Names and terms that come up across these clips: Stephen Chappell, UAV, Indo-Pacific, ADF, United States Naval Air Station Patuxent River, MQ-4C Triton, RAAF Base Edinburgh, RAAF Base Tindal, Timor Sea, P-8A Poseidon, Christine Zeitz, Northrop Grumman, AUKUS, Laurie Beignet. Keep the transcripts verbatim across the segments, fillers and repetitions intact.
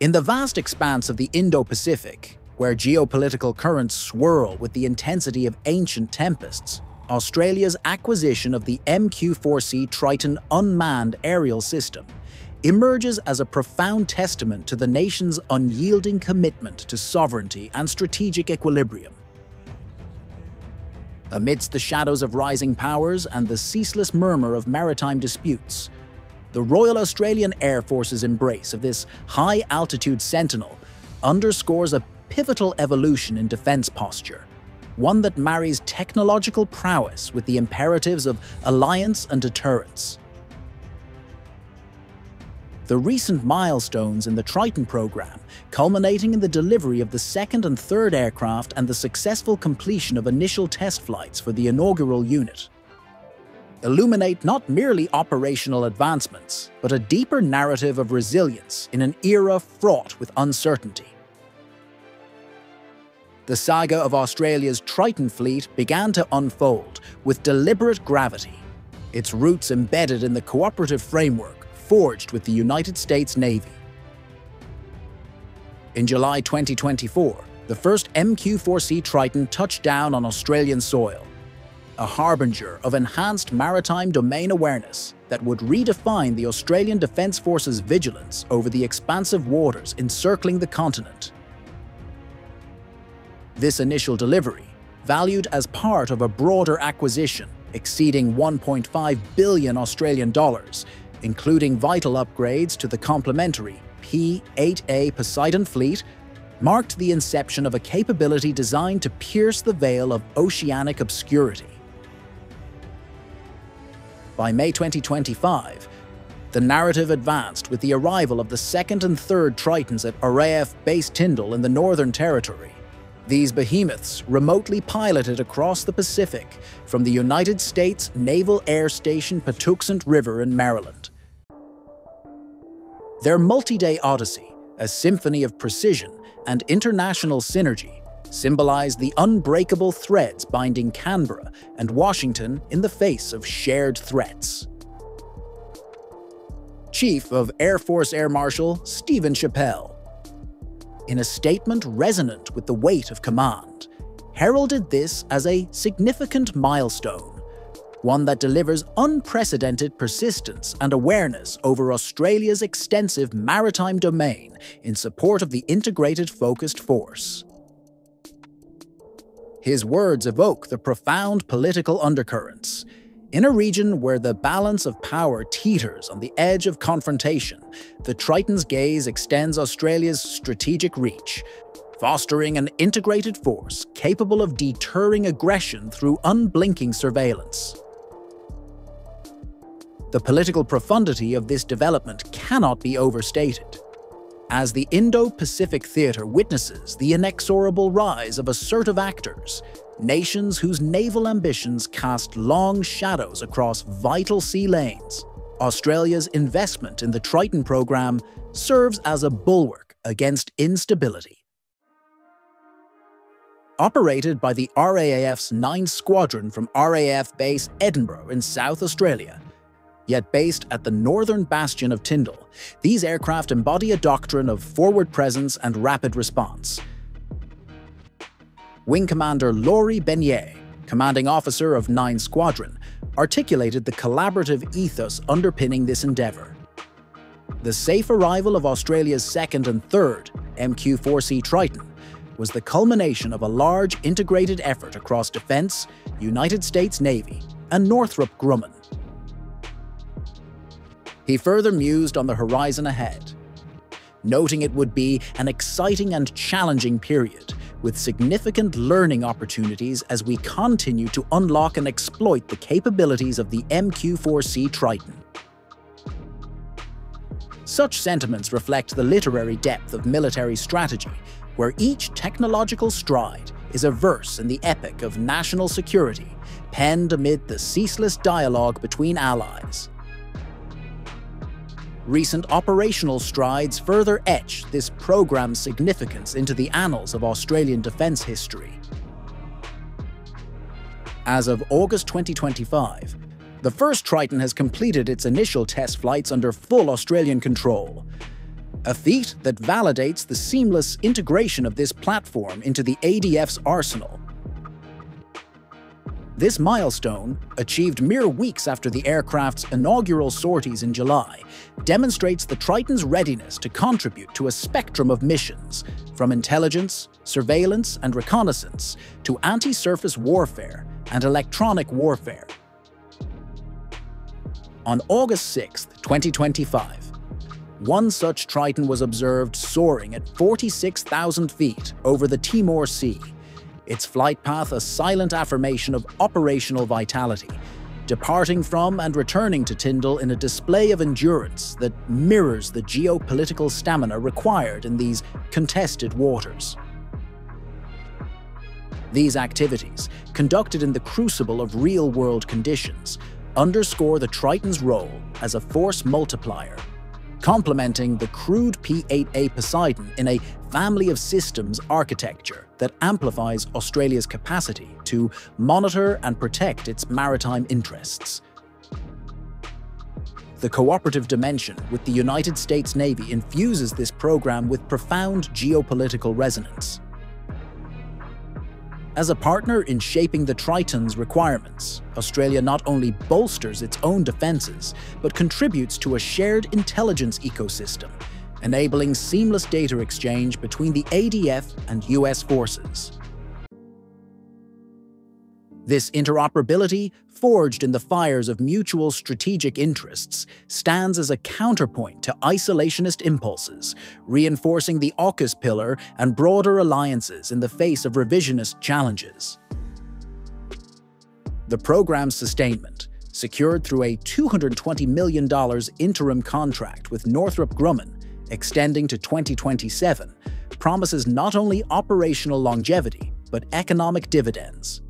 In the vast expanse of the Indo-Pacific, where geopolitical currents swirl with the intensity of ancient tempests, Australia's acquisition of the M Q four C Triton unmanned aerial system emerges as a profound testament to the nation's unyielding commitment to sovereignty and strategic equilibrium. Amidst the shadows of rising powers and the ceaseless murmur of maritime disputes, the Royal Australian Air Force's embrace of this high-altitude sentinel underscores a pivotal evolution in defence posture, one that marries technological prowess with the imperatives of alliance and deterrence. The recent milestones in the Triton program, culminating in the delivery of the second and third aircraft and the successful completion of initial test flights for the inaugural unit, illuminate not merely operational advancements, but a deeper narrative of resilience in an era fraught with uncertainty. The saga of Australia's Triton fleet began to unfold with deliberate gravity, its roots embedded in the cooperative framework forged with the United States Navy. In July twenty twenty-four, the first M Q four C Triton touched down on Australian soil, a harbinger of enhanced maritime domain awareness that would redefine the Australian Defence Force's vigilance over the expansive waters encircling the continent. This initial delivery, valued as part of a broader acquisition exceeding one point five billion Australian dollars, including vital upgrades to the complementary P eight A Poseidon fleet, marked the inception of a capability designed to pierce the veil of oceanic obscurity. By May twenty twenty-five, the narrative advanced with the arrival of the second and third Tritons at R A A F Base Tindal in the Northern Territory. These behemoths remotely piloted across the Pacific from the United States Naval Air Station Patuxent River in Maryland. Their multi-day odyssey, a symphony of precision and international synergy, symbolized the unbreakable threads binding Canberra and Washington in the face of shared threats. Chief of Air Force Air Marshal Stephen Chappell, in a statement resonant with the weight of command, heralded this as a significant milestone, one that delivers unprecedented persistence and awareness over Australia's extensive maritime domain in support of the integrated focused force. His words evoke the profound political undercurrents. In a region where the balance of power teeters on the edge of confrontation, the Triton's gaze extends Australia's strategic reach, fostering an integrated force capable of deterring aggression through unblinking surveillance. The political profundity of this development cannot be overstated, as the Indo-Pacific theater witnesses the inexorable rise of assertive actors, nations whose naval ambitions cast long shadows across vital sea lanes. Australia's investment in the Triton program serves as a bulwark against instability. Operated by the R A A F's ninth Squadron from R A A F Base Edinburgh in South Australia, yet based at the northern bastion of Tindal, these aircraft embody a doctrine of forward presence and rapid response. Wing Commander Laurie Beignet, commanding officer of ninth Squadron, articulated the collaborative ethos underpinning this endeavour. The safe arrival of Australia's second and third M Q four C Triton was the culmination of a large integrated effort across Defence, United States Navy and Northrop Grumman. He further mused on the horizon ahead, noting it would be an exciting and challenging period, with significant learning opportunities as we continue to unlock and exploit the capabilities of the M Q four C Triton. Such sentiments reflect the literary depth of military strategy, where each technological stride is a verse in the epic of national security, penned amid the ceaseless dialogue between allies. Recent operational strides further etch this program's significance into the annals of Australian defence history. As of August twenty twenty-five, the first Triton has completed its initial test flights under full Australian control. a feat that validates the seamless integration of this platform into the A D F's arsenal. This milestone, achieved mere weeks after the aircraft's inaugural sorties in July, demonstrates the Triton's readiness to contribute to a spectrum of missions, from intelligence, surveillance, and reconnaissance to anti-surface warfare and electronic warfare. On August sixth, twenty twenty-five, one such Triton was observed soaring at forty-six thousand feet over the Timor Sea, its flight path a silent affirmation of operational vitality, departing from and returning to Tindal in a display of endurance that mirrors the geopolitical stamina required in these contested waters. These activities, conducted in the crucible of real-world conditions, underscore the Triton's role as a force multiplier, complementing the crude P eight A Poseidon in a family of systems architecture that amplifies Australia's capacity to monitor and protect its maritime interests. The cooperative dimension with the United States Navy infuses this program with profound geopolitical resonance. As a partner in shaping the Triton's requirements, Australia not only bolsters its own defences, but contributes to a shared intelligence ecosystem, enabling seamless data exchange between the A D F and U S forces. This interoperability, forged in the fires of mutual strategic interests, stands as a counterpoint to isolationist impulses, reinforcing the AUKUS pillar and broader alliances in the face of revisionist challenges. The program's sustainment, secured through a two hundred twenty million dollars interim contract with Northrop Grumman, extending to twenty twenty-seven, promises not only operational longevity, but economic dividends.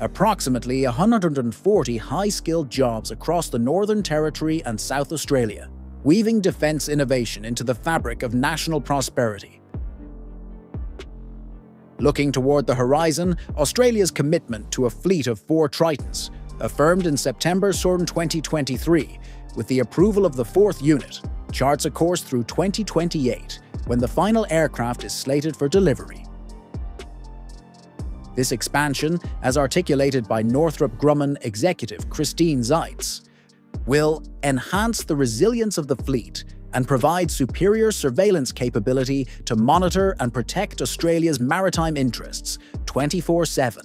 Approximately one hundred forty high-skilled jobs across the Northern Territory and South Australia, weaving defence innovation into the fabric of national prosperity. Looking toward the horizon, Australia's commitment to a fleet of four Tritons, affirmed in September twenty twenty-three, with the approval of the fourth unit, charts a course through twenty twenty-eight, when the final aircraft is slated for delivery. This expansion, as articulated by Northrop Grumman executive Christine Zeitz, will enhance the resilience of the fleet and provide superior surveillance capability to monitor and protect Australia's maritime interests twenty-four seven.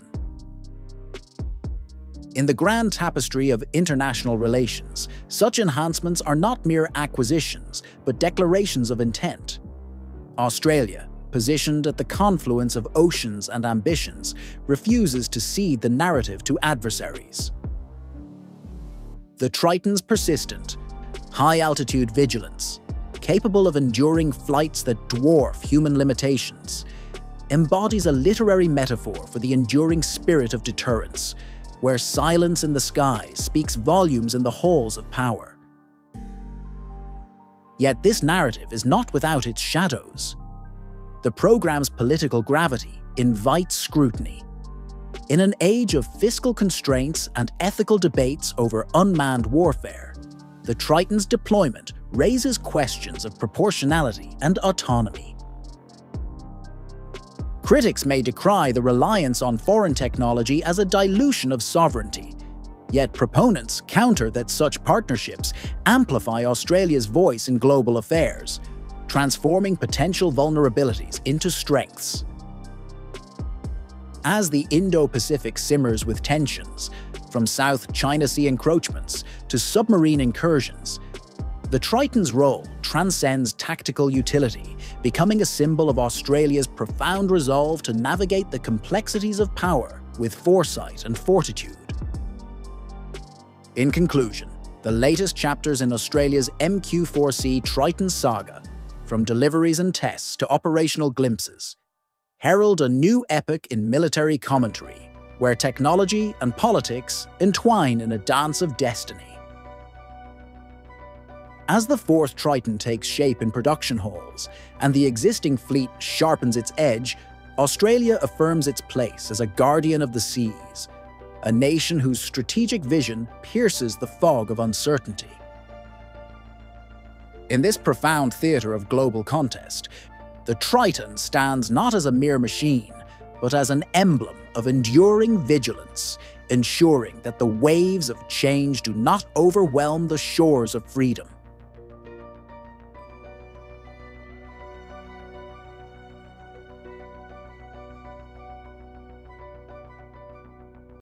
In the grand tapestry of international relations, such enhancements are not mere acquisitions, but declarations of intent. Australia, positioned at the confluence of oceans and ambitions, refuses to cede the narrative to adversaries. The Triton's persistent, high-altitude vigilance, capable of enduring flights that dwarf human limitations, embodies a literary metaphor for the enduring spirit of deterrence, where silence in the sky speaks volumes in the halls of power. Yet this narrative is not without its shadows. The program's political gravity invites scrutiny. In an age of fiscal constraints and ethical debates over unmanned warfare, the Triton's deployment raises questions of proportionality and autonomy. Critics may decry the reliance on foreign technology as a dilution of sovereignty, yet proponents counter that such partnerships amplify Australia's voice in global affairs, transforming potential vulnerabilities into strengths. As the Indo-Pacific simmers with tensions, from South China Sea encroachments to submarine incursions, the Triton's role transcends tactical utility, becoming a symbol of Australia's profound resolve to navigate the complexities of power with foresight and fortitude. In conclusion, the latest chapters in Australia's M Q four C Triton saga, from deliveries and tests to operational glimpses, herald a new epoch in military commentary, where technology and politics entwine in a dance of destiny. As the fourth Triton takes shape in production halls, and the existing fleet sharpens its edge, Australia affirms its place as a guardian of the seas, a nation whose strategic vision pierces the fog of uncertainty. In this profound theater of global contest, the Triton stands not as a mere machine, but as an emblem of enduring vigilance, ensuring that the waves of change do not overwhelm the shores of freedom.